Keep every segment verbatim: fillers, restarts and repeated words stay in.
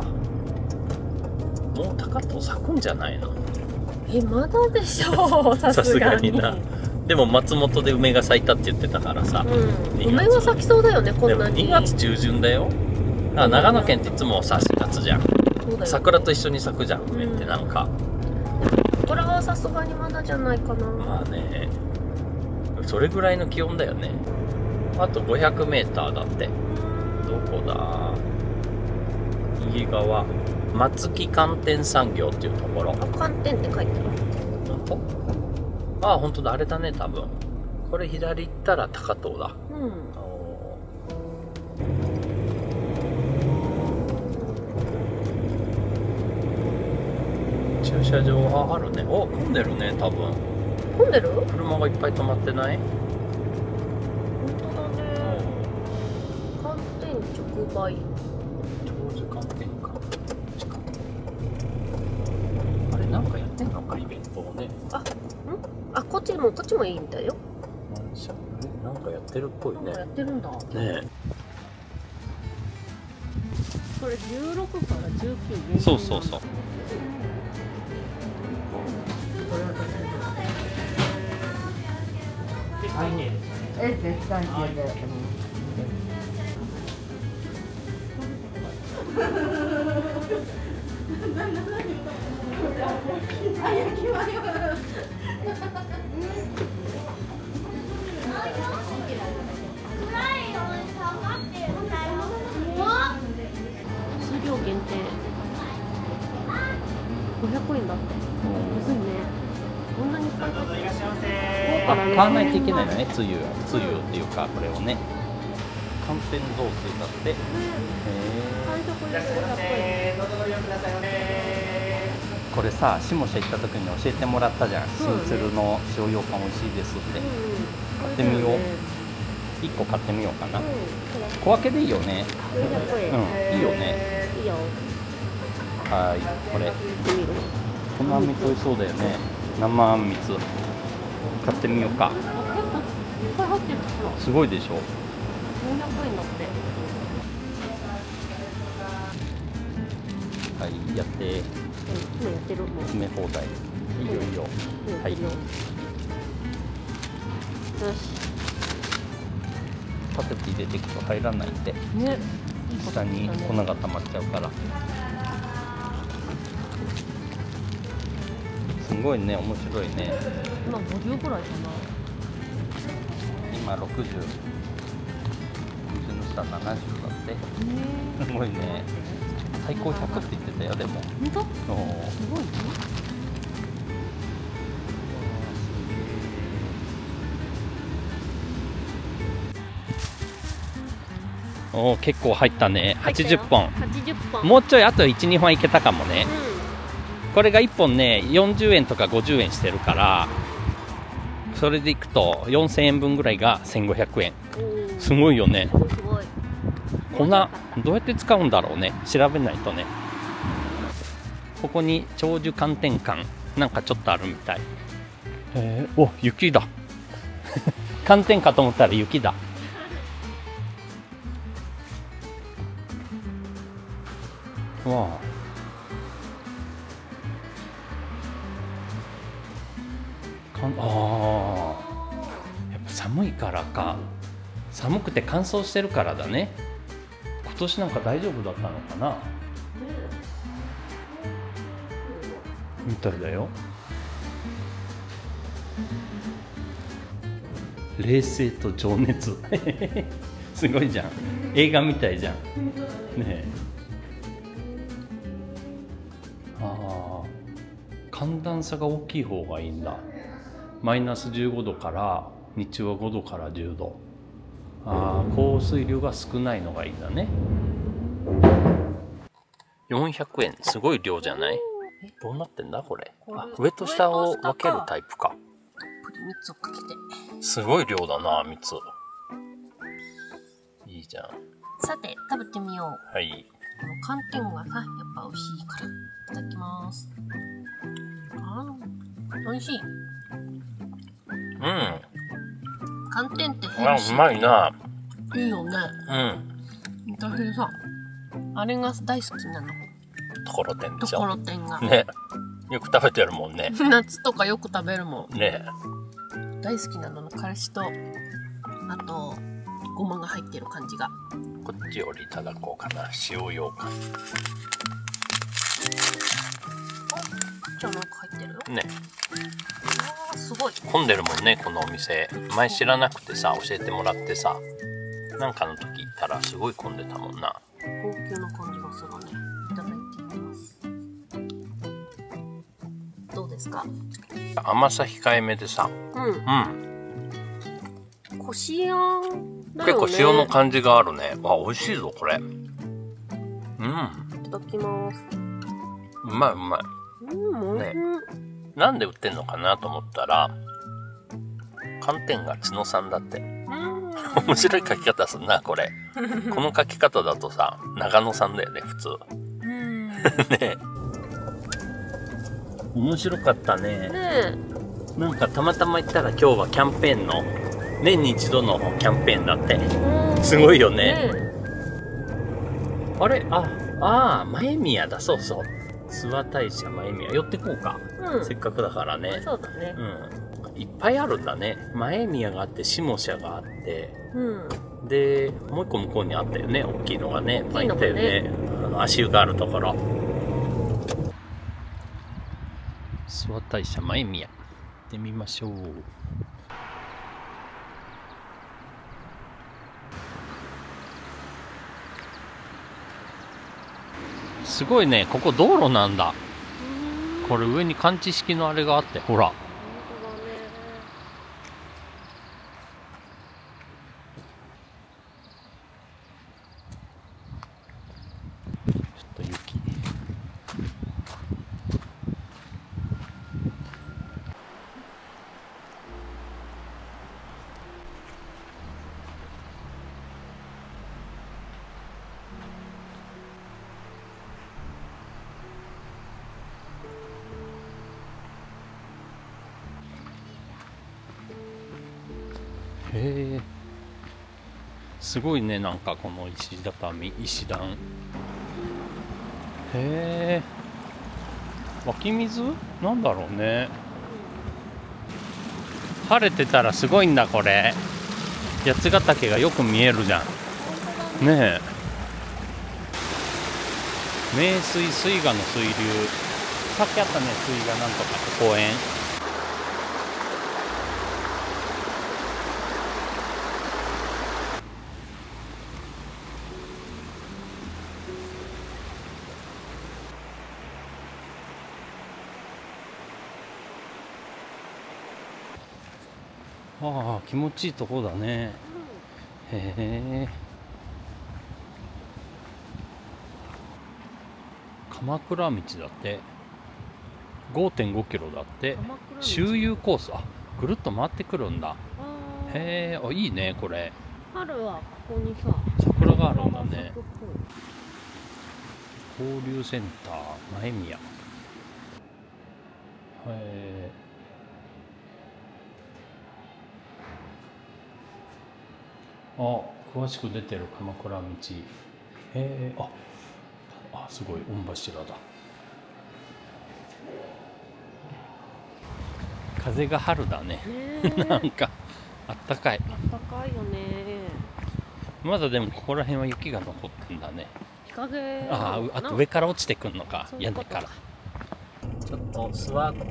か。もう高藤咲くんじゃないの。え、まだでしょう、さすがにな。でも松本で梅が咲いたって言ってたからさ、うん、梅は咲きそうだよね、こんなに。でもにがつちゅうじゅんだよ。だから長野県っていつもさしがつじゃん、ね、桜と一緒に咲くじゃん、梅って。なんか、うん、桜はさすがにまだじゃないかな。まあね、それぐらいの気温だよね。あと ごひゃくメーター だって。どこだ。右側、松木寒天産業っていうところ。あ、寒天って書いてある。本当？ああ、本当だ。あれだね、多分これ左行ったら高遠だ。うん、おー、駐車場はあるね。お、混んでるね、多分。混んでる？車がいっぱい止まってない？長寿寒天か。あれ、なんかやってんのか、イベントをね。あ、ん？あ、こっちもこっちもいいんだよ。なんかやってるっぽいね。なんかやってるんだ。ねえ。これじゅうろくからじゅうきゅう。そうそうそう。え、絶対消えてる。ごひゃくえんだって。安いね。こんなにいっぱい買って。買わないといけないのね、つゆ、つゆっていうか、これをね。寒天雑炊だって。へえ。これさ、下社行った時に教えてもらったじゃん。新鶴の塩羊羹美味しいですって。買ってみよう。一個買ってみようかな。小分けでいいよね。うん、いいよね。いいよ。はい、これ。このあんみつ美味しそうだよね。生あんみつ。買ってみようか。すごいでしょ。ごひゃくえんだって。はい、やって。うん、今やってる。詰め放題。いいよいいよ。はい。よし。パセティ出てきて入らないで。ね。下に粉が溜まっちゃうから。すごいね、面白いね。今ごじゅうくらいかな。今ろくじゅう。ろくじゅうの下ななじゅうだって。すごいね。最高ひゃくって言ってたよ、でも。本当？すごいね。おお、結構入ったね。はちじゅっぽん。はちじゅっぽん。もうちょいあといち、にほんいけたかもね。うん、これがいっぽんね、よんじゅうえんとかごじゅうえんしてるから、それでいくとよんせんえんぶんぐらいがせんごひゃくえん。すごいよね。すごいすごい。粉どうやって使うんだろうね、調べないとね。ここに長寿寒天館なんかちょっとあるみたい。えー、お、雪だ寒天かと思ったら雪だ。わあ、あー、やっぱ寒いからか。寒くて乾燥してるからだね。今年なんか大丈夫だったのかなみたいだよ。冷静と情熱すごいじゃん、映画みたいじゃんね。え、あー、寒暖差が大きい方がいいんだ。マイナスじゅうごどから日中はごどからじゅうど。ああ、降水量が少ないのがいいんだね。よんひゃくえん、すごい量じゃない？どうなってんだこれ。あ、上と下を分けるタイプか。すごい量だな、みつ。いいじゃん。さて、食べてみよう。はい。この寒天がさ、やっぱ美味しいから。いただきます。ああ、美味しい。うん。寒天ってヘルシー。あ、うまいな。いいよね。うん。私さ、あれが大好きなの。ところてんでしょ。ところてんがね、よく食べてるもんね。夏とかよく食べるもんね。大好きなののからしと、あとごまが入ってる感じが。こっちよりいただこうかな、塩ようかん。じゃあなんか入ってるよね。あーすごい混んでるもんね、このお店。前知らなくてさ、教えてもらってさ、なんかの時行ったらすごい混んでたもんな。高級な感じがするね。いただいていきます。どうですか？甘さ控えめでさ、うん、うん、こしあんだよね。結構塩の感じがあるね。わ、美味しいぞこれ。うん、いただきます。うまいうまい、うん、ね、なんで売ってんのかなと思ったら、寒天が千野さんだって。面白い書き方すんなこれ。この書き方だとさ、長野さんだよね普通。うんね、面白かったね。うん、なんかたまたま行ったら、今日はキャンペーンの、年に一度のキャンペーンだって。すごいよね。うん、あれ、あ、ああ、前宮だ、そうそう。諏訪大社前宮、寄ってこうか。うん、せっかくだからね。そうだね。うん。いっぱいあるんだね。前宮があって、下社があって、うん、でもう一個向こうにあったよね、大きいのがね。いいのね、ね、あの足湯があるところ。諏訪大社前宮行ってみましょう。すごいね、ここ道路なんだ。これ上に感知式のあれがあって、ほら。へえ、すごいね、なんかこの石畳、石段。へえ、湧き水なんだろうね。晴れてたらすごいんだこれ。八ヶ岳がよく見えるじゃんね。え、名水水河の水流、さっきあったね、水河なんとかって公園。ああ、気持ちいいとこだね。うん、へえ。鎌倉道だって。ごてんごキロだって。周遊コース、あ、ぐるっと回ってくるんだ。へえ、あ、いいね、これ。春はここにさ、桜があるんだね。交流センター前宮。へえ。あ、詳しく出てる鎌倉道。へー、あ、あ、すごい、御柱だ。風が春だね。なんかあったかい。あったかいよね。まだでもここら辺は雪が残ってんだね。日陰。ああ、あと上から落ちてくんのか、屋根から。ちょっと諏訪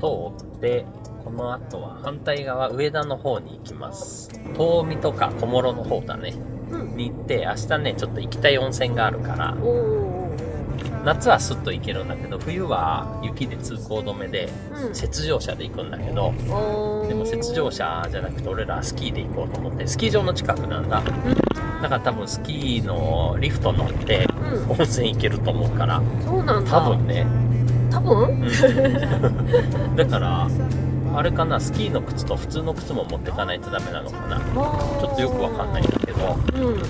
湖を通って。この後は反対側、上田の方に行きます。遠見とか小諸の方だね、うん、に行って、明日ねちょっと行きたい温泉があるから、夏はスッと行けるんだけど、冬は雪で通行止めで、うん、雪上車で行くんだけど、でも雪上車じゃなくて俺らスキーで行こうと思って、スキー場の近くなんだ、うん、だから多分スキーのリフト乗って温泉行けると思うから、うん、そうなんだ多分ね、多分、うん、だからあれかな、スキーの靴と普通の靴も持ってかないとダメなのかな。ちょっとよくわかんないんだけど、うんうん、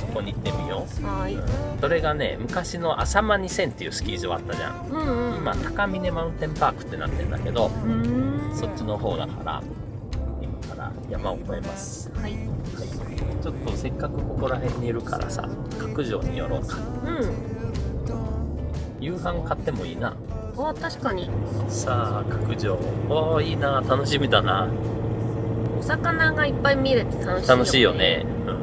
そこに行ってみよう。はい、うん、それがね、昔の浅間にせんっていうスキー場あったじゃん、うんうん、今高峰マウンテンパークってなってんだけど、うん、そっちの方だから今から山を越えます。はい、はい、ちょっとせっかくここら辺にいるからさ、角上に寄ろうか。うん、夕飯買ってもいいなあ。確かに。さあ角上、おおいいな、楽しみだな。お魚がいっぱい見れて楽しいよね。楽しいよね、うん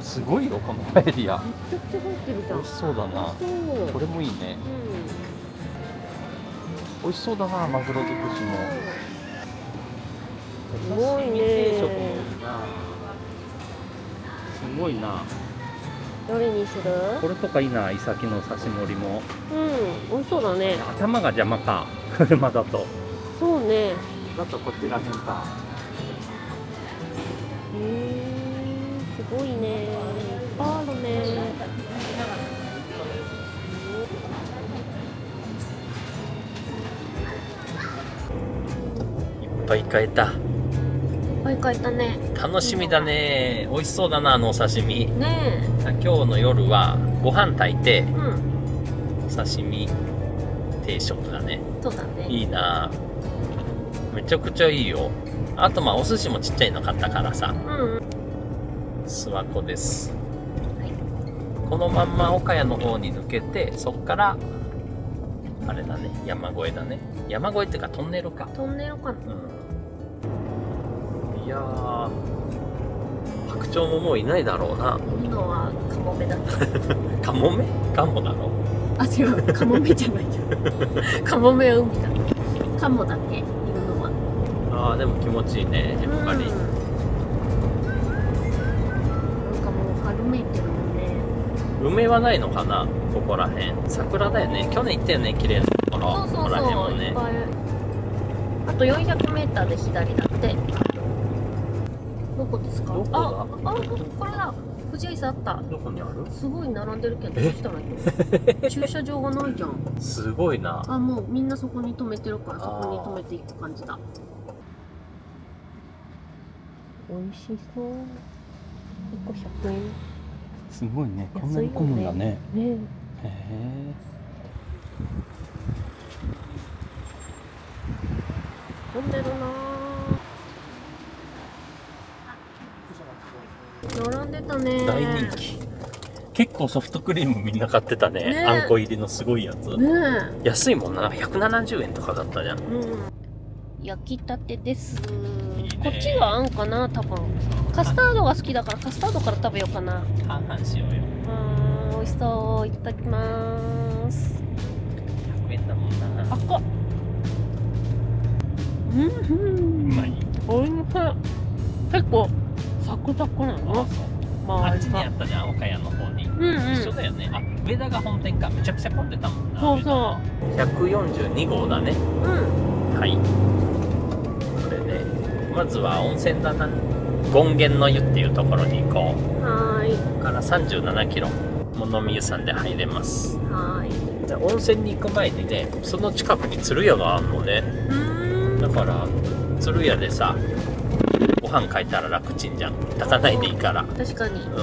すごいよ、このパエリア。めちゃくちゃ入ってるじゃん。美味しそうだな。これもいいね、うん、美味しそうだな、マグロ尽くしも。すごいね。定食もいいな。すごいな。どれにする？これとかいいな、イサキの刺し盛りも。うん、美味しそうだね。頭が邪魔か、車だと。そうね。だとこっちら辺か。へえ。すごいね。あるね。いっぱい買えた。いっぱい買えたね。楽しみだね。美味しそうだな、あのお刺身。ねえ。今日の夜はご飯炊いて、うん、お刺身定食だね。そうだね。いいな。めちゃくちゃいいよ。あとまあお寿司もちっちゃいの買ったからさ。うんうん。諏訪湖です、はい、このまんま岡谷の方に抜けて、そっからあれだね、山越えだね。山越えっていうかトンネルか。トンネルかな、うん、いやー白鳥ももういないだろうな。今はカモメだったカモメカモだろ。あ違う、カモメじゃないよカモメは海だ。カモだけいるのは。あーでも気持ちいいねやっぱり、うん。梅はないのかな、ここら辺。桜だよね。去年行ったよね、綺麗なところ。ここら辺もね。あと よんひゃくメートル で左だって。どこですか？あ、あ、これだ。富士アイスあった。どこにある？すごい並んでるけど、どうしたらいいの？駐車場がないじゃん。すごいな。あ、もうみんなそこに止めてるから、そこに止めていく感じだ。美味しそう。いっこひゃくえん。すごいね、こんなに混むんだね。ね。へえ。混んでるな。並んでたね。大人気。結構ソフトクリームみんな買ってたね。ね、あんこ入りのすごいやつ。ね、安いもんな、ひゃくななじゅうえんとかだったじゃん。うん、焼きたてです。いいね、こっちはあんかな、多分。カスタードが好きだからカスタードから食べようかな。半々しようよ。うん、美味しそう。いただきます。ひゃくえんだもんな。あっこ。うんうん。うまい。おいしい。結構サクサクなの。まああっちにあったじゃん、岡谷の方に。うんうん。一緒だよね。あ、上田が本店か。めちゃくちゃ混んでたもんな。そうそう。ひゃくよんじゅうにごうだね。うん。はい。これで、まずは温泉だな。権現の湯っていうところに行こう。はい。ここからさんじゅうななキロ物見湯山で入れます。はい。じゃあ温泉に行く前にね、その近くに鶴屋があるのね。だから鶴屋でさ、ご飯買えたら楽ちんじゃん。炊かないでいいから。確かに。う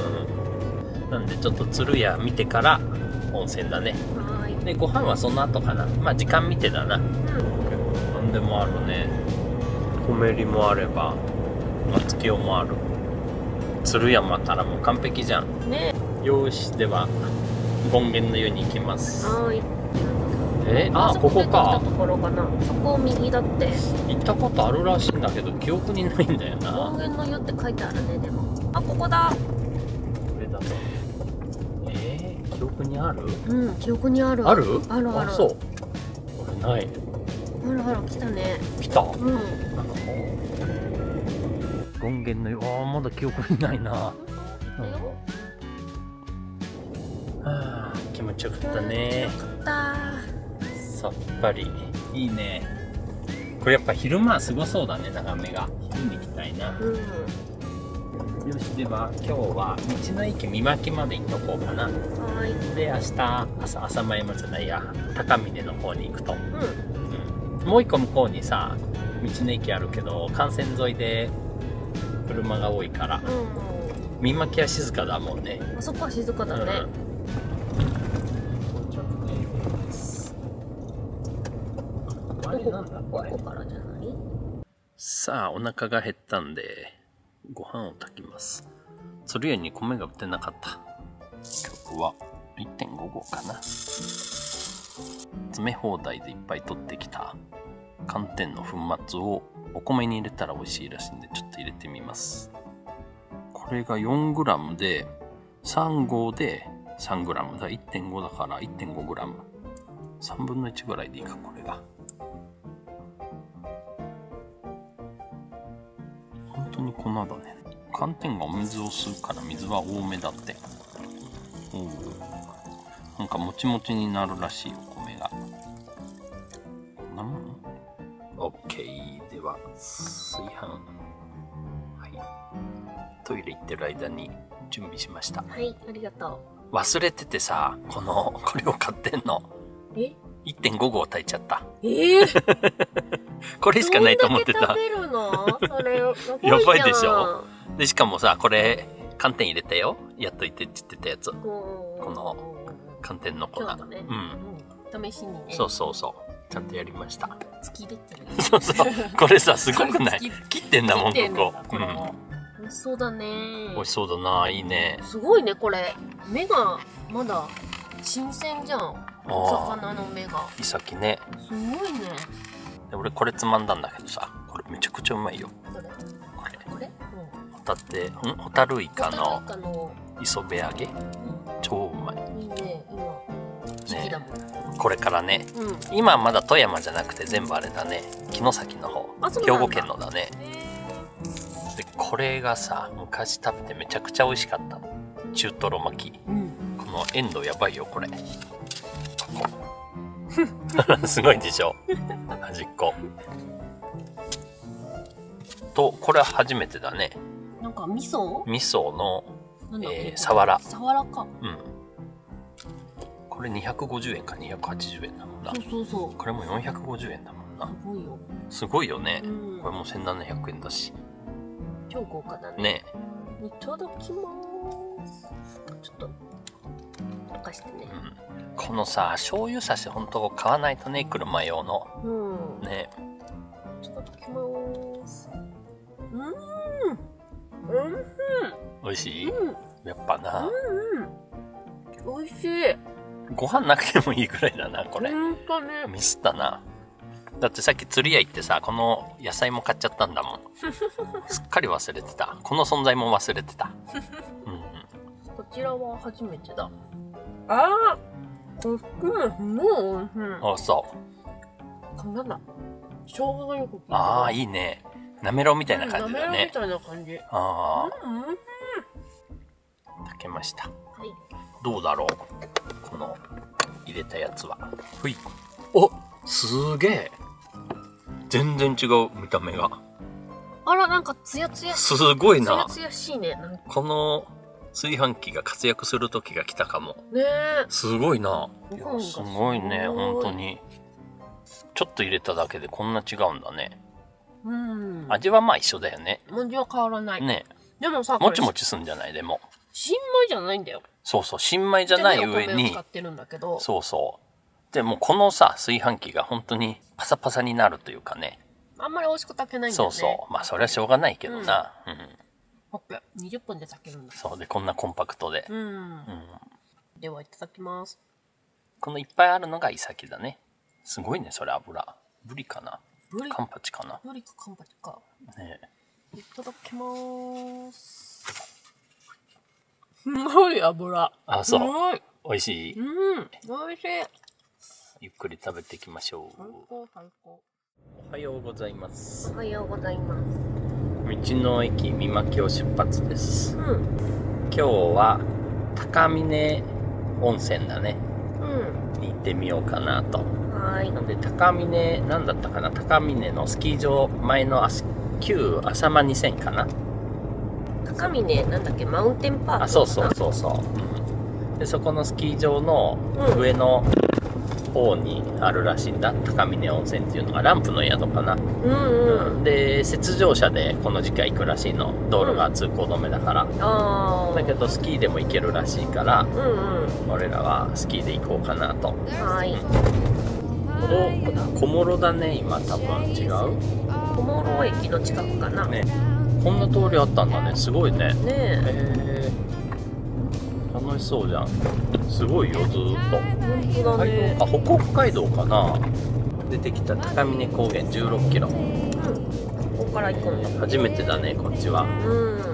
ん。なんでちょっと鶴屋見てから温泉だね。はい。でご飯はその後かな。まあ時間見てだな。うん。何でもあるね。コメリもあれば松清もある。鶴山ったらもう完璧じゃんね。よし、では権現の湯に行きます。はい。えー、あ、ここか。そこを右だって。行ったことあるらしいんだけど記憶にないんだよな。権現の湯って書いてあるね。でもあ、ここだ。これだと。えー、記憶にある。うん、記憶にある。あるあるある。あ、そう。これない。あらあら、来たね。来た。うん。あの権現の湯、ああまだ記憶にないな。うん。はあ、気持ちよかったね。よかった。さっぱりいいね。これやっぱ昼間はすごそうだね、眺めが。昼に行きたいな。うん。よし、では今日は道の駅みまきまで行っとこうかな。はい。で明日朝朝前もじゃないや、高峰の方に行くと。うん、うん、もう一個向こうにさ道の駅あるけど幹線沿いで車が多いから、うん、見巻きは静かだもんね。あそこは静かだね。うん、到着です。あれなんだこれ。ここからじゃない？さあお腹が減ったんでご飯を炊きます。それ以外に米が売ってなかった。今日は いってんご 合かな。詰め放題でいっぱい取ってきた寒天の粉末をお米に入れたら美味しいらしいんで、ちょっと入れてみます。これが よんグラム で、さん合で さんグラム。だから いってんご だから いってんごグラム。さんぶんのいちぐらいでいいか、これが。本当に粉だね。寒天がお水を吸うから水は多めだって。おお。なんかもちもちになるらしいよ、お米が。オッケー。では、炊飯。はい。トイレ行ってる間に準備しました。はい、ありがとう。忘れててさ、この、これを買ってんの。え いってんご 合炊いちゃった。ええー、これしかないと思ってた。どんだけ食べるの？それやばいでしょ。でしかもさ、これ寒天入れたよ。やっといてって言ってたやつ。この寒天の粉。ね、うん。試しにね。そうそうそう。ちゃんとやりました。突き出てる、ね。そうそう。これさ、すごくない？切ってんだもん、ここ。うん。美味しそうだね。美味しそうだな、いいね。すごいね、これ。目がまだ新鮮じゃん。お魚の目が。イサキね。すごいね。俺これつまんだんだけどさ、これめちゃくちゃうまいよ。これ。これ？ホタテ、ん？ホタルイカの磯辺揚げ。超うまい。いいね、今。ね。これからね。今まだ富山じゃなくて全部あれだね。城崎の方、兵庫県のだね。でこれがさ、昔食べてめちゃくちゃ美味しかった。中トロ巻き。このエンドウやばいよこれ。すごいでしょ。端っことこれは初めてだね。なんか味噌？味噌のサワラ。サワラか。うん。これにひゃくごじゅうえんかにひゃくはちじゅうえんだもんな。そうそうそう。これもよんひゃくごじゅうえんだもんな。すごいよ。すごいよね。うん、これもせんななひゃくえんだし。超豪華だね。ね。いただきます。ちょっと溶かしてね。うん。このさ、醤油差し本当買わないとね、車用の。うん。ね。いただきます。うん。うん。美味しい。やっぱな。うん。美味しい。ご飯なくてもいいぐらいだな、これ。本当ね。ミスったな。だってさっき釣り屋行ってさ、この野菜も買っちゃったんだもん。すっかり忘れてた。この存在も忘れてた。うん。こちらは初めてだ。ああ。おいしい、もう美味しい。あ、そう。なんだ。生姜がよく効いてる。ああ、いいね。なめろうみたいな感じだね。なめろうみたいな感じ。ああ。うん、美味しい。炊けました。はい。どうだろう。この入れたやつは。はい。お、すげえ。全然違う見た目が。あら、なんかツヤツヤしい。すごいな。ツヤツヤしいね。なんかこの。炊飯器が活躍する時が来たかも。ねえ。すごいな。すごいね、本当に。ちょっと入れただけでこんな違うんだね。うん。味はまあ一緒だよね。味は変わらない。ね。でもさ、もちもちすんじゃないでも。新米じゃないんだよ。そうそう、新米じゃない上に。使ってるんだけど。そうそう。でもこのさ、炊飯器が本当にパサパサになるというかね。あんまり美味しく炊けないんだよね。そうそう。まあそれはしょうがないけどな。うん。にじゅっぷんで炊けるんだ。そうで、こんなコンパクトで。ではいただきます。このいっぱいあるのがイサキだね。すごいね、それ油ブリかな、カンパチかな、ブリかカンパチかね。いただきます。すごい油。あ、そう、おいしい。うん、おいしい。ゆっくり食べていきましょう。最高最高。おはようございます。おはようございます。道の駅みまきを出発です、うん、今日は高峰温泉だね、うん、に行ってみようかなと。はい。なんで高峰、なんだったかな、高峰のスキー場前の旧浅間にせんかな。高峰なんだっけ、マウンテンパーク。あ、そうそうそうそう、うん、でそこのスキー場の上の方にあるらしいんだ、高峰温泉っていうのが。ランプの宿かな、うん、うん、で雪上車でこの時期は行くらしいの。道路が通行止めだから、うん、あだけどスキーでも行けるらしいから、うんうん、俺らはスキーで行こうかなと。はい、うん、お小諸だね今。多分違う、小諸駅の近くかな、ね。こんな通りあったんだね。すごいね。ねえー、楽しそうじゃん。すごいよ、ずっと。本当だね。あ、北海道かな。出てきた高峰高原じゅうろっキロ。うん、ここから行くんだ。初めてだね、こっちは。う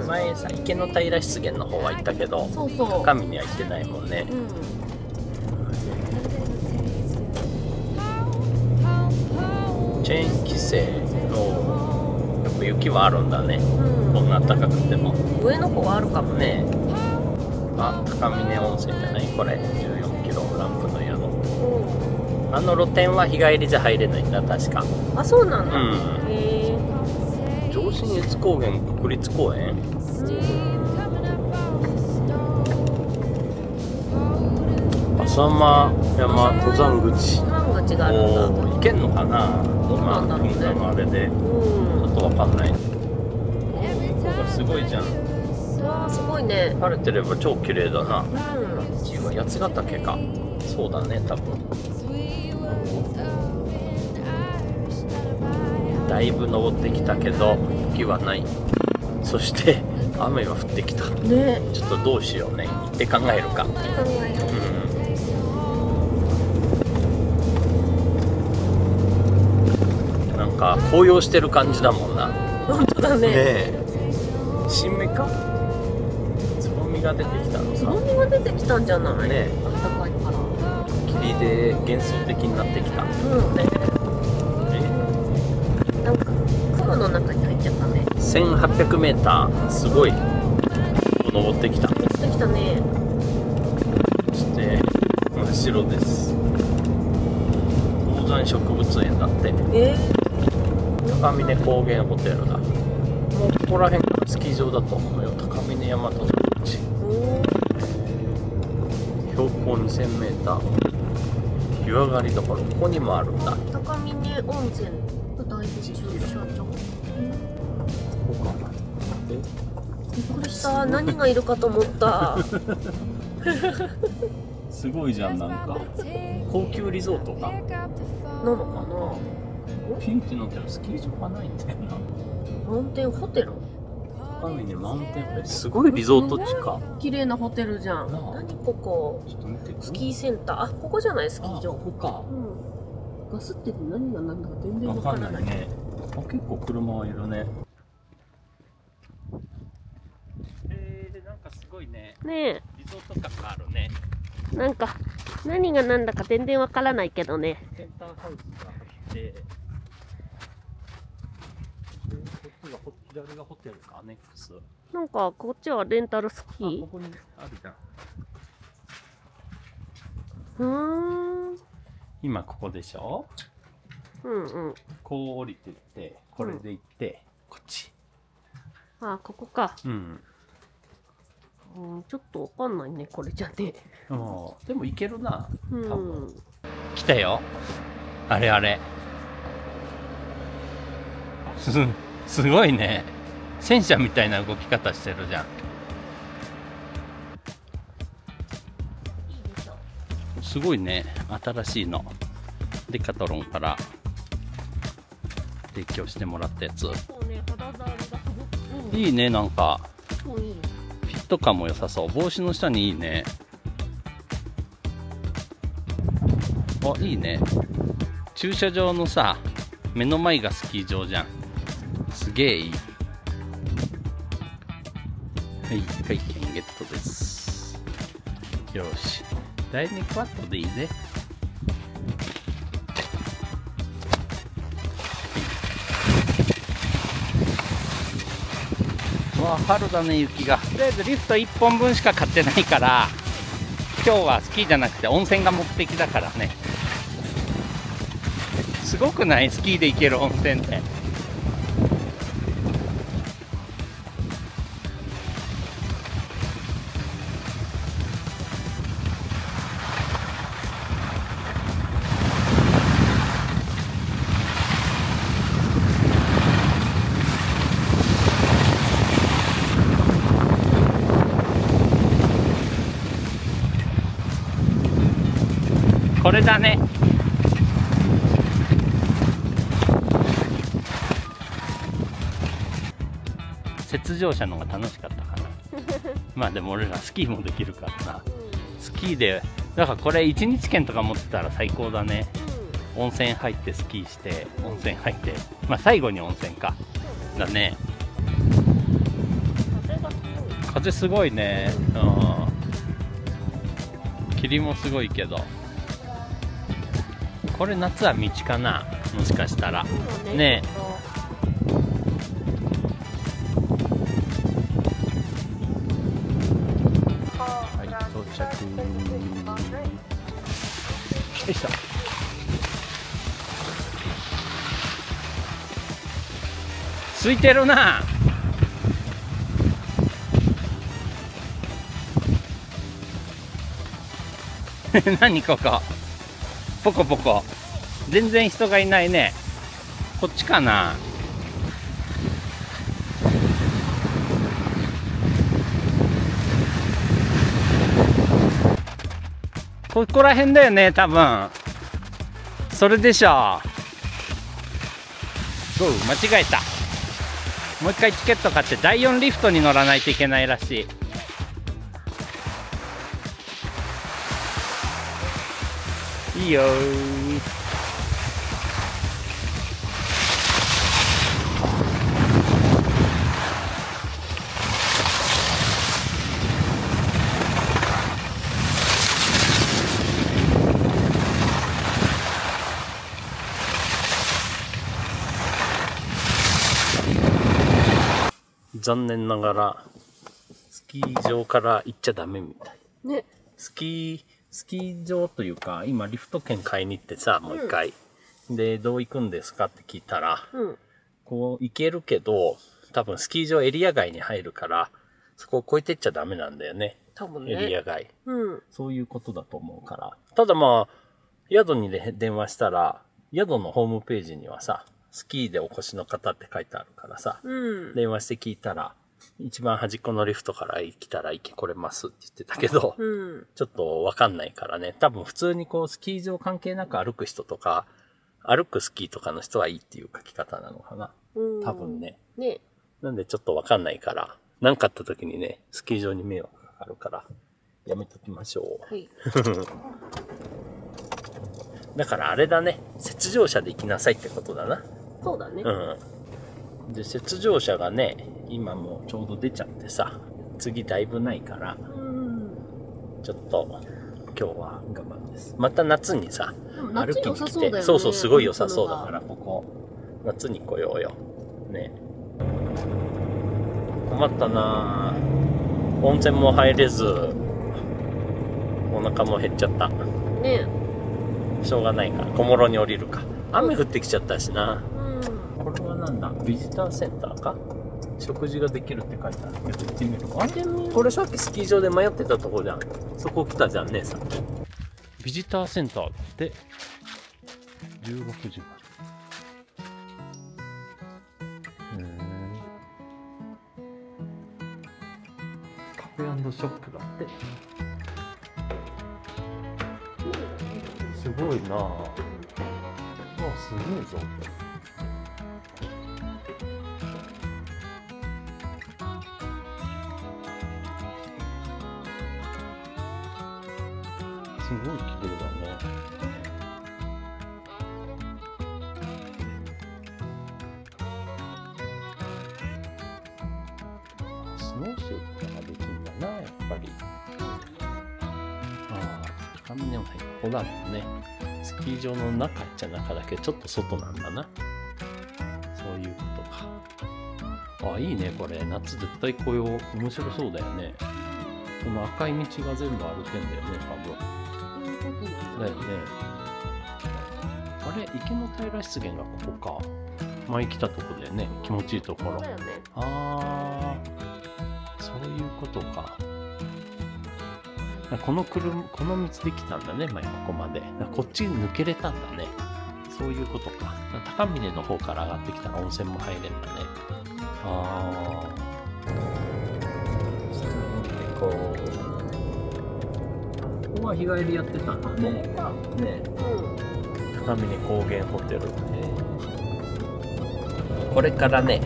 ん、前さ、池の平湿原の方は行ったけど、そうそう、高峰は行ってないもんね。うん、チェーン規制のやっぱ雪はあるんだね、うん、こんな暖かくても。上の方はあるかもね。あ、高峰温泉じゃない、これじゅうよんキロランプの宿、うん、あの露店は日帰りじゃ入れないんだ確か。あ、そうなんだ、うん、へえ。上信越高原国立公園、浅間山登山口、登山口があるんだ。行けんのかな、今みんなのあれで、ちょっとわかんない。ここすごいじゃん。すごいね。晴れてれば超綺麗だな。うん。は八ヶ岳か。そうだね、多分。だいぶ登ってきたけど、雪はない。そして、雨が降ってきた。ね。ちょっとどうしようね、行って考えるか。考えよう。うん。紅葉してる感じだもんな。本当だね。ねえ、新芽か。つぼみが出てきたのか。つぼみが出てきたんじゃない。ね、あったかいから。霧で幻想的になってきた。うん、ね。え、なんか雲の中に入っちゃったね。せんはっぴゃくメーター、すごい。登ってきた。登ってきたね。そして真っ白です。高山植物園だって。えー高峰高原ホテルだ。もうここら辺がスキー場だと思うよ。高峰山登山口、標高 にせんメーター、湯上がりだから。ここにもあるんだ。高峰温泉第一駐車場、ここかな。え、びっくりした、何がいるかと思ったすごいじゃん、なんか高級リゾートかなのかな。ピンってなってる。スキー場がないんだよな。満点ホテル。高峰満点ホテル。すごいリゾート地か。綺麗なホテルじゃん。何ここ。ちょっと見て。スキーセンター。あ、ここじゃないスキー場。ここか。ガスって何が何だか全然わからないね。あ、結構車はいるね。えー、なんかすごいね。ねえ。リゾート感があるね。なんか何が何だか全然わからないけどね。センターハウスがあって。左がホテルか、アネックス。なんかこっちはレンタルスキー。ここにあるじゃん。うん、今ここでしょ。うんうん。こう降りてって、これで行って、うん、こっち。ああ、ここか。うん。うん、ちょっとわかんないね、これじゃね。ああ、でも行けるな。多分。うん、来たよ。あれあれ。すごいね、戦車みたいな動き方してるじゃん。すごいね、新しいのデカトロンから提供してもらったやつ、いいね。なんかフィット感も良さそう。帽子の下にいいね。あ、いいね。駐車場のさ、目の前がスキー場じゃん。すげえいい。はい、体験ゲットです。よし。だいにクワットでいいね。わあ、春だね、雪が。とりあえずリフトいっぽんぶんしか買ってないから、今日はスキーじゃなくて温泉が目的だからね。すごくない？スキーで行ける温泉って。これだね。出場者の方が楽しかったかなまあでも俺らスキーもできるからな、うん、スキーでだからこれいちにち券とか持ってたら最高だね、うん、温泉入ってスキーして温泉入ってまあ最後に温泉か、うん、だね。風がすごい、風すごいね、うん、霧もすごいけどこれ夏は道かなもしかしたらねえ。よいしょ。空いてるな。何ここ。ポコポコ。全然人がいないね。こっちかな。ここら辺だよね、多分それでしょう。ゴー、間違えた。もう一回チケット買ってだいよんリフトに乗らないといけないらしい。いいよー。残念ながらスキー場から行っちゃダメみたいね。スキースキー場というか今リフト券買いに行ってさ、もう一回、うん、でどう行くんですかって聞いたら、うん、こう行けるけど多分スキー場エリア外に入るからそこを越えてっちゃダメなんだよね、多分ね、エリア外、うん、そういうことだと思うから。ただまあ宿に電話したら宿のホームページにはさスキーでお越しの方って書いてあるからさ、うん、電話して聞いたら一番端っこのリフトから来たら行けこれますって言ってたけど、うん、ちょっとわかんないからね。多分普通にこうスキー場関係なく歩く人とか歩くスキーとかの人はいいっていう書き方なのかな、うん、多分ね。ね、なんでちょっとわかんないから何かあった時にねスキー場に迷惑かかるからやめときましょう、はい、だからあれだね、雪上車で行きなさいってことだな。そうだね、うん、で雪上車がね今もうちょうど出ちゃってさ次だいぶないから、うん、ちょっと今日は我慢です。また夏にさ、うん、歩きに来て、そうだよね、そうそうすごい良さそうだからここ夏に来ようよね。困ったな、温泉も入れずお腹も減っちゃったね。しょうがないから小諸に降りるか。雨降ってきちゃったしな、うん。これはなんだ、ビジターセンターか、食事ができるって書いてあるけど行ってみるか。これさっきスキー場で迷ってたとこじゃん、そこ来たじゃんねさっき。ビジターセンターってじゅうろくじまで。へえ、カフェ&ショップだって。すごいなあ、わあすごいぞ。すごい綺麗だね。スノーシューとかができるんだな、やっぱり。ああ、紙の入った子だもんね。スキー場の中っちゃ中だけどちょっと外なんだな。そういうことか。ああ、いいねこれ。夏絶対来よう。面白そうだよね。この赤い道が全部歩けんだよね、多分。だよね。あれ、池の平湿原がここか。前来たとこだよね。気持ちいいところ。ああ、そういうことか。この車、この道で来たんだね、前ここまで。こっち抜けれたんだね。そういうことか。高峰の方から上がってきたら温泉も入れるんだね。ああ。こう。ここは日帰りやってたんだね。ねえ、うん、高峰高原ホテル、ね、これからね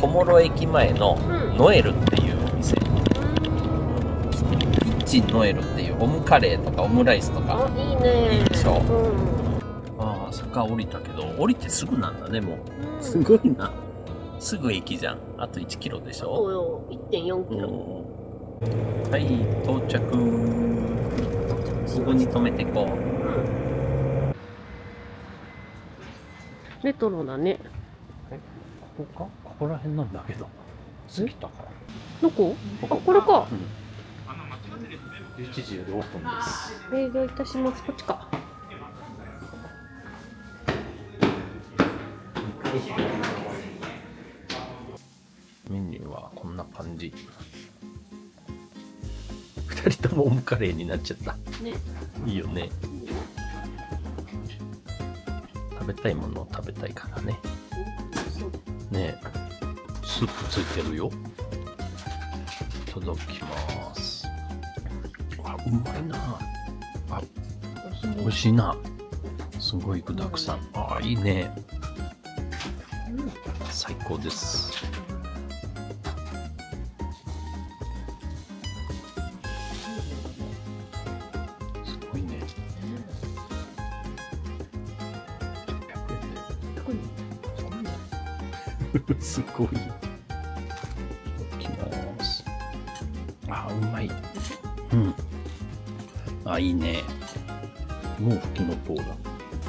小諸駅前のノエルっていうお店、キッチンノエルっていうオムカレーとかオムライスとかいいね、いいでしょ、うん、ああ坂降りたけど降りてすぐなんだねもう、うん、すごいな、すぐ駅じゃん、あといちキロでしょ、 いってんよんキロ、うん、はい到着、ここに止めてこう、うん、レトロだね、ここか、ここら辺なんだけど。過ぎたから。どこ？あ、これか。じゅういちじよりオープンです。営業いたします。こっちか。メニューはこんな感じ。二人ともオムカレーになっちゃった。ね。いいよね。食べたいものを食べたいからね。ねえ、スープついてるよ。いただきます。あ、うまいな。あ、美味しいな。すごい具だくさん。あ、いいね。最高です。すごいね。すごい。いきます。ああ、うまい。うん。あ、いいね。もうふきのとうだ。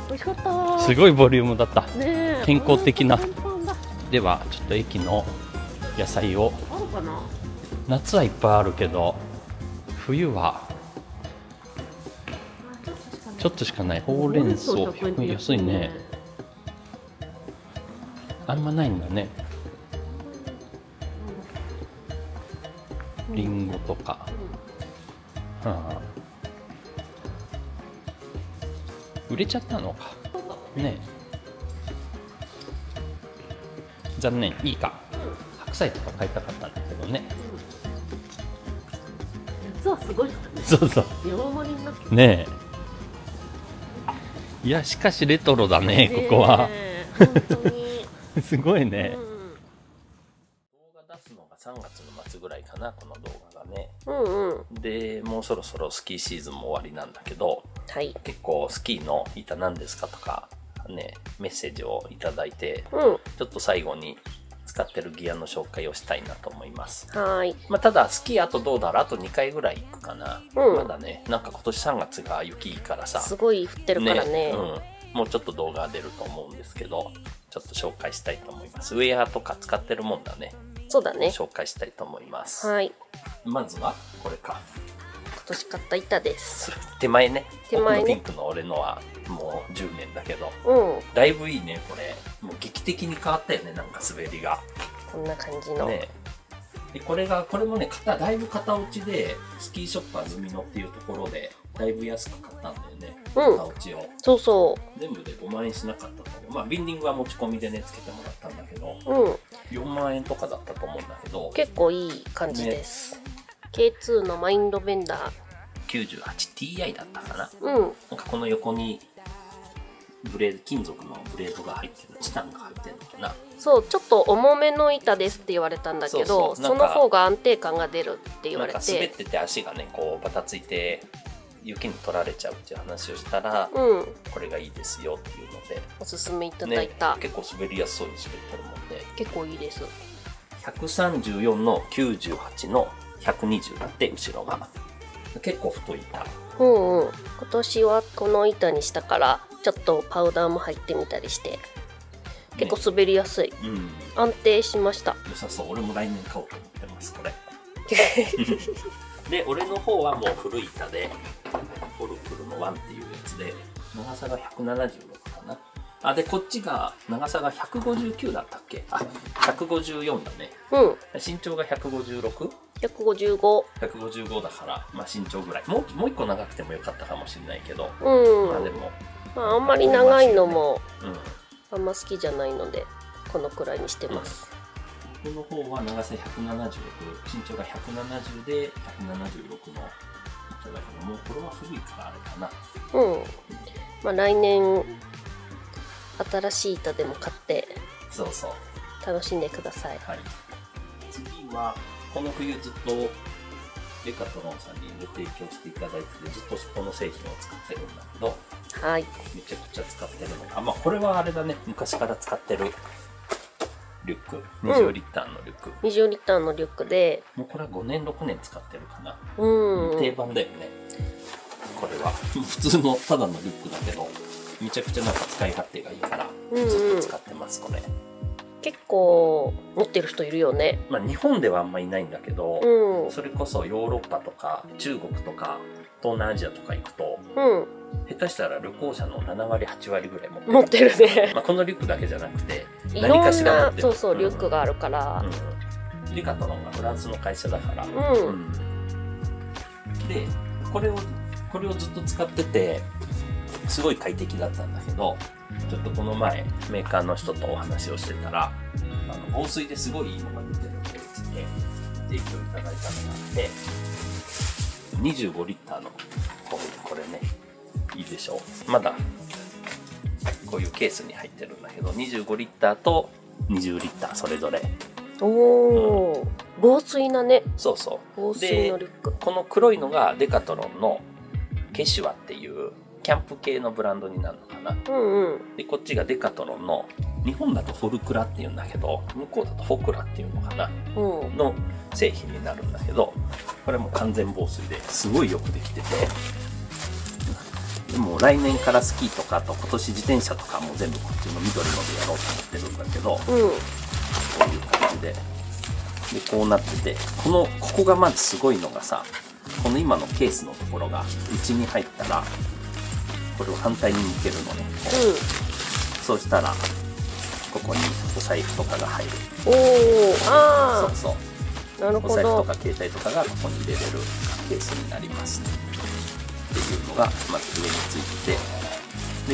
美味しかった。すごいボリュームだった。ね。健康的な。では、ちょっと駅の野菜を。あるかな。夏はいっぱいあるけど。冬は。ちょっとしかない。ほうれん草、ひゃくえん、安いね。あんまないんだね。リンゴとか。うんはあ、売れちゃったのか。ね。残念、いいか。白菜とか買いたかったんだけどね。夏はすごい。そうそう。山盛りになって。ねえ。いや、しかしレトロだね、ここは。本当に。すごいね、うん、動画出すのがさんがつのまつぐらいかな、この動画がね、うん、うん、でもうそろそろスキーシーズンも終わりなんだけど、はい、結構スキーの板何ですかとかねメッセージを頂いて、うん、ちょっと最後に使ってるギアの紹介をしたいなと思います。はい、まあ、ただスキーあとどうだろう、あとにかいぐらい行くかな、うん、まだね、なんか今年さんがつが雪いいからさ、すごい降ってるからね、ね、うん、もうちょっと動画が出ると思うんですけど、ちょっと紹介したいと思います。ウェアとか使ってるもんだね。そうだね。紹介したいと思います。はい。まずはこれか。今年買った板です。手前ね。手前ね。ピンクの俺のはもうじゅうねんだけど。うん。だいぶいいねこれ。もう劇的に変わったよね、なんか滑りが。こんな感じの。ね。でこれがこれもね、型だいぶ型落ちでスキーショップ安曇野っていうところで。だいぶ安く買ったんだよね。うん。型落ちを。そうそう。全部でごまんえんしなかったと思う。まあビンディングは持ち込みでねつけてもらったんだけど。うん。よんまんえんとかだったと思うんだけど。結構いい感じです。ね、ケーツー のマインドベンダー。きゅうじゅうはちティーアイ だったかな。うん。なんかこの横にブレード、金属のブレードが入ってる、チタンが入ってるのかな。そう、ちょっと重めの板ですって言われたんだけど、そうそう、その方が安定感が出るって言われて。なんか滑ってて足がねこうバタついて。雪に取られちゃうっていう話をしたら、うん、これがいいですよっていうのでおすすめいただいた、ね、結構滑りやすそうに滑ってるもんで結構いいです。ひゃくさんじゅうよんのきゅうじゅうはちのひゃくにじゅうだって後ろが結構太い板、うんうん、今年はこの板にしたからちょっとパウダーも入ってみたりして結構滑りやすい、ね、うん、安定しました。良さそう。俺も来年買おうと思ってますこれで俺の方はもう古い板でフォルクルのワンっていうやつで長さがひゃくななじゅうろくかな。あでこっちが長さがひゃくごじゅうきゅうだったっけ。あひゃくごじゅうよんだね、うん、身長が ひゃくごじゅうろく、ひゃくごじゅうご、ひゃくごじゅうごだから、まあ、身長ぐらい、もう、もういっこ長くてもよかったかもしれないけど、うん、まあでも、まあ、あんまり長いのも、うん、あんま好きじゃないのでこのくらいにしてます、うん。この方は長さひゃくななじゅうろく、身長がひゃくななじゅうでひゃくななじゅうろくの板だけど、もうこれは古いからあれかな。うん。まあ来年新しい板でも買って、そうそう。楽しんでください。はい、次はこの冬ずっとデカトロンさんにご提供していただいてて、ずっとこの製品を使ってるんだけど、はい、めちゃくちゃ使ってるのが、まあ、これはあれだね、昔から使ってるリュック、にじゅうリッターのリュック、うん、にじゅうリッターのリュックで、もうこれはごねんろくねん使ってるかな、うん、定番だよね。これは普通のただのリュックだけど、めちゃくちゃなんか使い勝手がいいから、うん、うん、ずっと使ってますこれ。結構持ってる人いるよね。まあ日本ではあんまりいないんだけど、うん、それこそヨーロッパとか中国とか東南アジアとか行くと、うん、下手したら旅行者のななわりはちわりぐらい持ってる。持ってるね。まあこのリュックだけじゃなくて何かしら持ってる。そうそう、リュックがあるから。うん、デカトロンがフランスの会社だから。うんうん、でこれをこれをずっと使っててすごい快適だったんだけど。ちょっとこの前メーカーの人とお話をしてたら、あの防水ですごいいいのが出てるので提供いただいたのがあって、にじゅうごリッターのこれね、いいでしょう、まだこういうケースに入ってるんだけど、にじゅうごリッターとにじゅうリッターそれぞれ、おお、うん、防水なね。そうそう、防水のリュック。この黒いのがデカトロンのケシュワっていうキャンプ系のブランドになるのかな、うん、うん、でこっちがデカトロンの、日本だとフォルクラっていうんだけど向こうだとフォクラっていうのかな、うん、の製品になるんだけど、これも完全防水ですごいよくできてて、でも来年からスキーとか、あと今年自転車とかも全部こっちの緑のでやろうと思ってるんだけど、うん、こういう感じで、でこうなってて、このここがまずすごいのがさ、この今のケースのところが内に入ったらこれを反対に向けるのね、うん、そうしたらここにお財布とかが入る。おお、ああ、そうそう、なるほど。お財布とか携帯とかがここに入れれるケースになります、ね、っていうのがまず上についてて、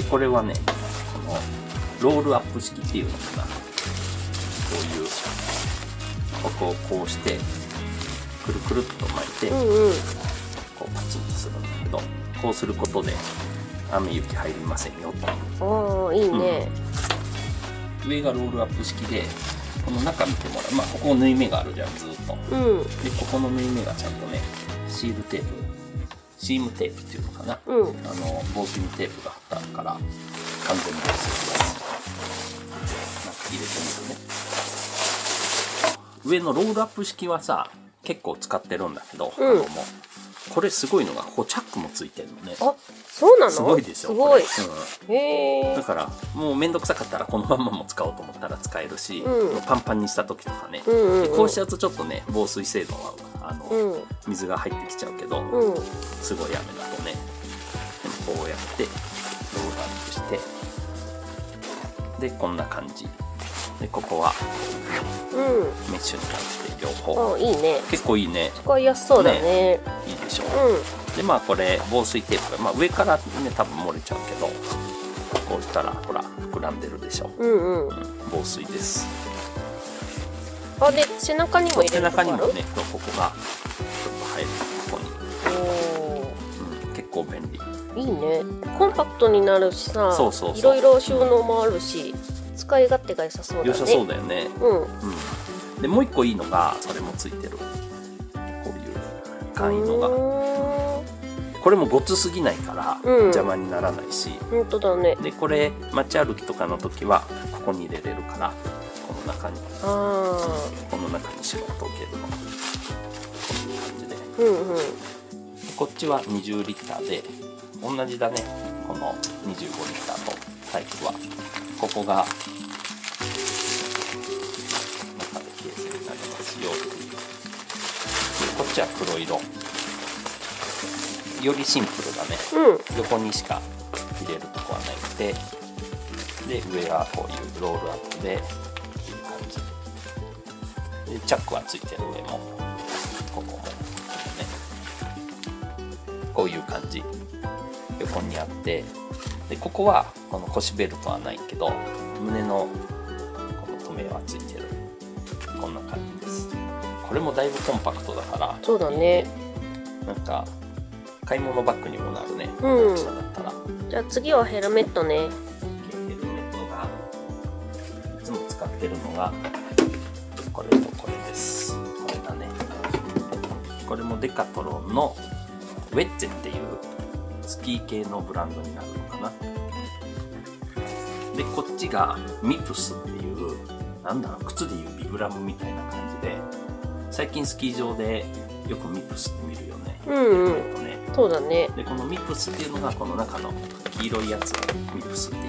でこれはね、このロールアップ式っていうのかな、こういうここをこうしてくるくるっと巻いて、うん、うん、こうパチンとするんだけど、こうすることで雨雪入りませんよと。おー、いいね、うん、上がロールアップ式で、この中見てもらう、まあここ縫い目があるじゃんずっと、うん、でここの縫い目がちゃんとね、シールテープ、シームテープっていうのかな、うん、あの防水にテープが貼ってあるから完全に防水です。なんか入れてみるね。上のロールアップ式はさ結構使ってるんだけど、うん、他のもこれすごいのが、ここチャックもついてるのね。あ、そうなの？すごいでしょ。すごい。うん、へえ。だからもうめんどくさかったらこのまんまも使おうと思ったら使えるし、うん、パンパンにした時とかね。こうしちゃうとちょっとね、防水性能はあの、うん、水が入ってきちゃうけど、うん、すごい雨だとね。でもこうやってロールアップして、でこんな感じ。でここは、うん、メッシュになって両方。いいね。結構いいね。使いやすそうだね。ね、いいでしょう。うん、でまあこれ防水テープが、まあ、上からね多分漏れちゃうけど、こうしたらほら膨らんでるでしょ。うんうん。うん、防水です。あ、で背中にも入れる。背中にもね、ここがちょっと入る、ここに。おー、うん、結構便利。いいね。コンパクトになるしさ、そうそうそう、いろいろ収納もあるし。使い勝手が良さそうだね。良さそうだよね。うん、うん。でもう一個いいのが、それもついてる。こういう簡易のが、うん、これもごつすぎないから、うん、邪魔にならないし。本当だね。でこれ街歩きとかの時はここに入れれるから、この中に、あこの中にしまっておけるの。こういう感じで。うんうん。こっちはにじゅうリッターで、同じだね。このにじゅうごリッターとタイプは。ここが中でケースになりますよ。こっちは黒色。よりシンプルだね。うん、横にしか入れるとこはなくて、で上はこういうロールアップでいい感じ。でチャックはついてる、上もここも、ね、こういう感じ。横にあって。でここはこの腰ベルトはないけど、胸のこの留めはついてる。こんな感じです。これもだいぶコンパクトだから、そうだね、なんか買い物バッグにもなるね、うん、だったら。じゃあ次はヘルメットね。ヘルメットがいつも使ってってるのがこれとこれです。これだね。これもデカトロンのウェッツェっていうスキー系のブランドになるのかな。でこっちが ミプス っていう、なんだろう、靴でいうビブラムみたいな感じで、最近スキー場でよく ミプス って見るよね。うんうん、そうだね。でこの ミプス っていうのがこの中の黄色いやつ、 ミプス っていう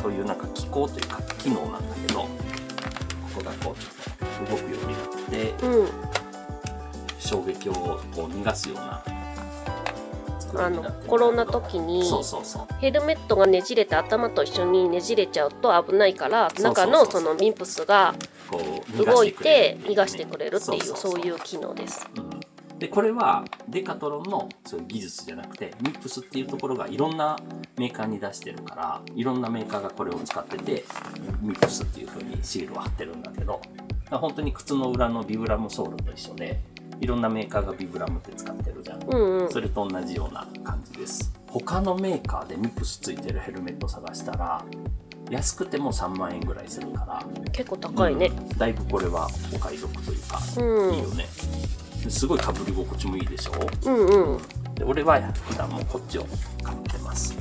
そういうなんか機構というか機能なんだけど、ここがこうちょっと動くようになって、うん、衝撃をこう逃がすようなあの転んだ時にヘルメットがねじれて頭と一緒にねじれちゃうと危ないから、中のそのミプスが動いて逃がしてくれるっていうそういう機能です。うん、でこれはデカトロンのそういう技術じゃなくて、ミプスっていうところがいろんなメーカーに出してるから、いろんなメーカーがこれを使ってて ミプスっていう風にシールを貼ってるんだけど、本当に靴の裏のビブラムソールと一緒で。いろんなメーカーがビブラムって使ってるじゃん、うん、うん、それと同じような感じです。他のメーカーでミプスついてるヘルメット探したら安くてもさんまんえんぐらいするから、結構高いね、うん、だいぶこれはお買い得というか、うん、いいよね。すごいかぶり心地もいいでしょ、うん、うん、で俺は普段もこっちを買ってます。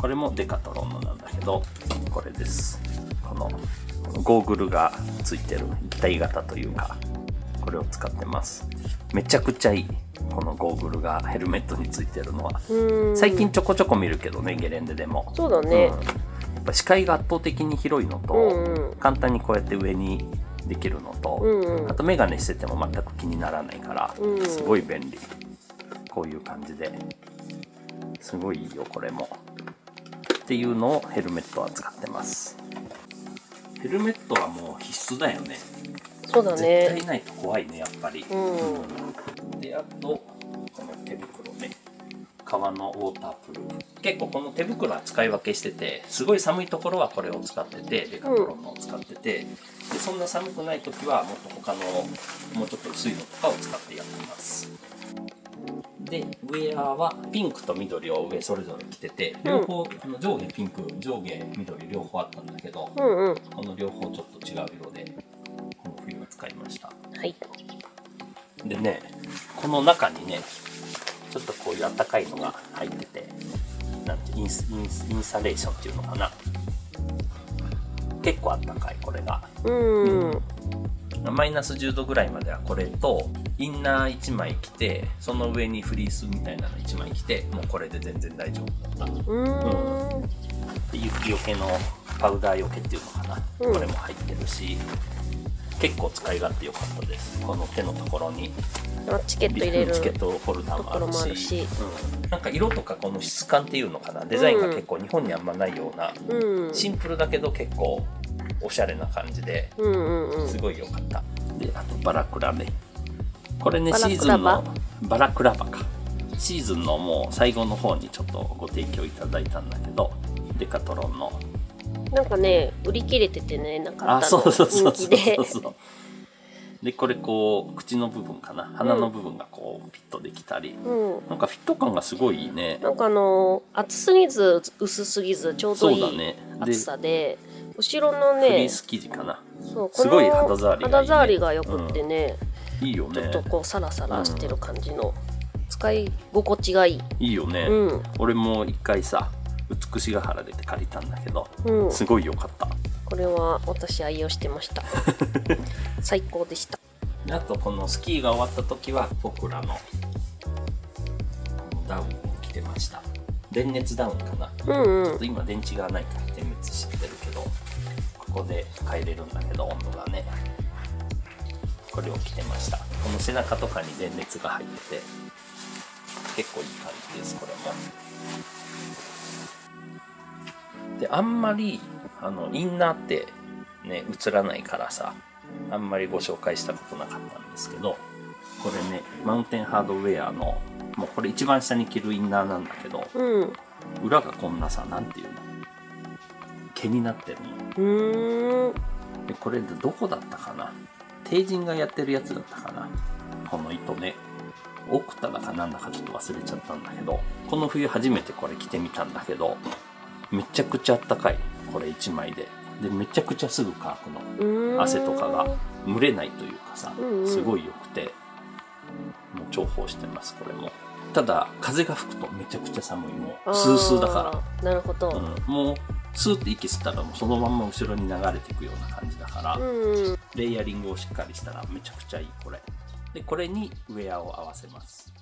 これもデカトロンのなんだけど、これです。このゴーグルがついてる一体型というか、これを使ってます。めちゃくちゃいい。このゴーグルがヘルメットについてるのは最近ちょこちょこ見るけどね、ゲレンデでも。そうだね、うん、やっぱ視界が圧倒的に広いのと、うん、うん、簡単にこうやって上にできるのと、うん、うん、あと眼鏡してても全く気にならないから、うん、すごい便利。こういう感じですごいいいよ、これも。っていうのをヘルメットは使ってます。ヘルメットはもう必須だよね。そうだね、絶対ないと怖いね、やっぱり。うん、であとこの手袋ね、革のウォータープルーフ。結構この手袋は使い分けしてて、すごい寒いところはこれを使ってて、デカトロンのを使ってて、うん、でそんな寒くない時はもっと他のもうちょっと薄いのとかを使ってやってます。でウェアはピンクと緑を上それぞれ着てて、両方、うん、上下ピンク上下緑両方あったんだけど、うん、うん、この両方ちょっと違う色で使いました。はい。でね、この中にね、ちょっとこういうあったかいのが入ってて、なんてインス、インス、インサレーションっていうのかな。結構あったかい、これが。うん、うん。マイナスじゅうどぐらいまではこれと、インナーいちまい着て、その上にフリースみたいなのいちまい着て、もうこれで全然大丈夫だった。うん。うん、で雪よけのパウダーよけっていうのかな。うん、これも入ってるし。結構使い勝手良かったです。この手のところにチケット入れるチケットホルダーもある し, あるし、うん、なんか色とかこの質感っていうのかな、デザインが結構日本にあんまないような、うん、シンプルだけど結構おしゃれな感じですごい良かった。であとバラクラベ、これねシーズンのバラクラバかシーズンのもう最後の方にちょっとご提供いただいたんだけど、デカトロンのなんかね、売り切れててね、なんかあったの人気で。で、これこう、口の部分かな、鼻の部分がこう、ピッとできたり、うん、なんかフィット感がすごいいいね。なんかあの、厚すぎず、薄すぎず、ちょうどいい厚さで、で後ろのね、フリース生地かな。そう、すごい肌触りがいいね。肌触りがよくってね、うん、いいよね。ちょっとこう、サラサラしてる感じの、うん、使い心地がいい。いいよね。うん、俺も一回さ、美しが原で借りたんだけど、うん、すごい良かった。これは私愛用してました。最高でした。あとこのスキーが終わった時は僕らのダウンを着てました。電熱ダウンかな、うん、うん、ちょっと今電池がないから点滅してるけど、ここで変えれるんだけど温度がね、これを着てました。この背中とかに電熱が入ってて結構いい感じです。これもであんまりあのインナーってね映らないからさ、あんまりご紹介したことなかったんですけど、これねマウンテンハードウェアのもうこれ一番下に着るインナーなんだけど、うん、裏がこんなさ、なんていうの、毛になってるの。でこれどこだったかな、帝人がやってるやつだったかな。この糸ね、オクタだかなんだかちょっと忘れちゃったんだけど、この冬初めてこれ着てみたんだけど、めちゃくちゃあったかい。これいちまいででめちゃくちゃすぐ乾くの、汗とかが蒸れないというかさ、すごい良くて、もう重宝してます。これもただ風が吹くとめちゃくちゃ寒い、もうスースーだから。なるほど、うん、もうスーッて息吸ったらもうそのまんま後ろに流れていくような感じだから、うん、レイヤリングをしっかりしたらめちゃくちゃいい。これでこれにウェアを合わせます。